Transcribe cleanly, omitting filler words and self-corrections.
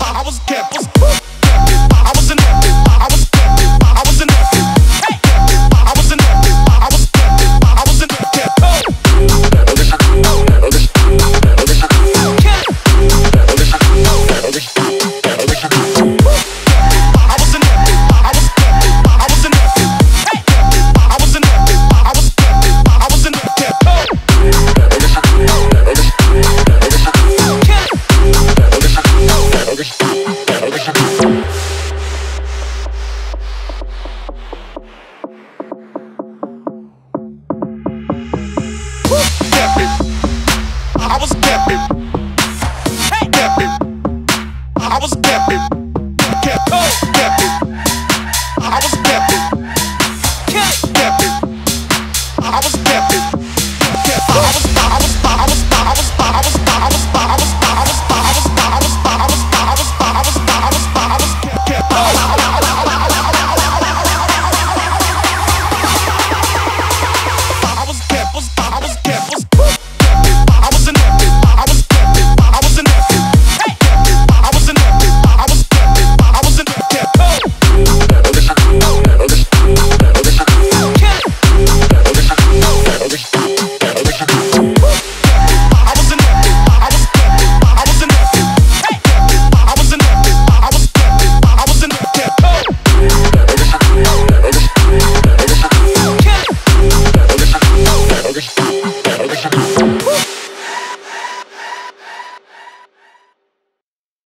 I was a deaf bitch.